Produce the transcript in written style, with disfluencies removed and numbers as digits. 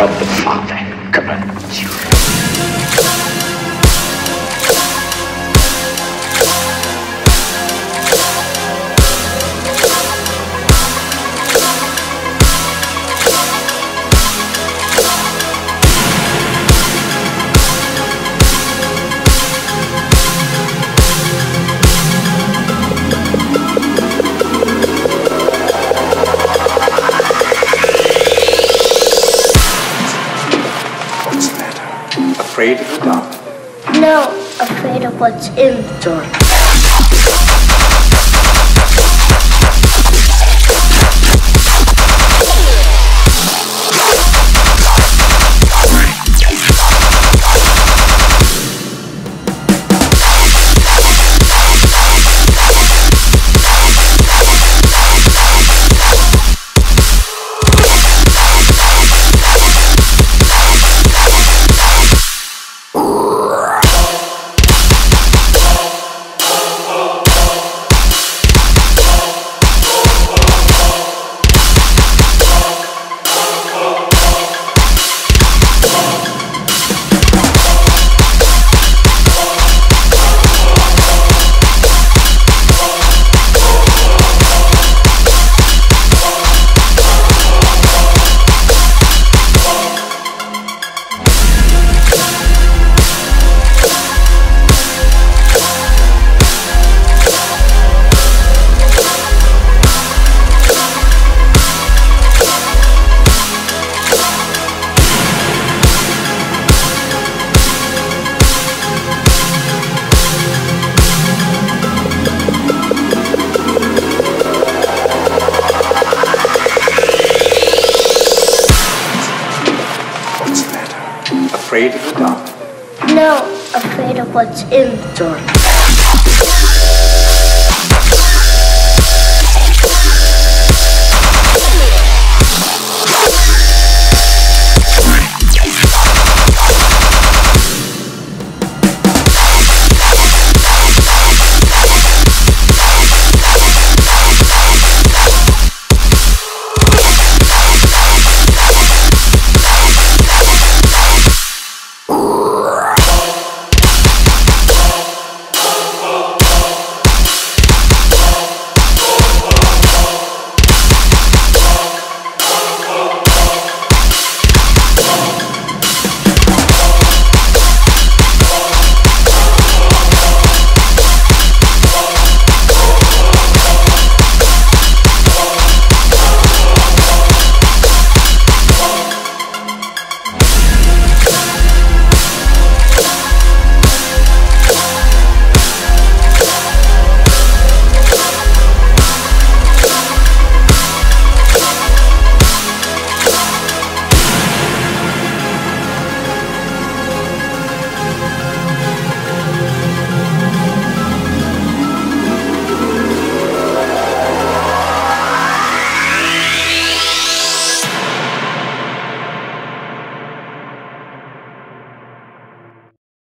God the Father commands you. Afraid of the dark? No, afraid of what's in the dark. Afraid of the dark? No, afraid of what's in the dark.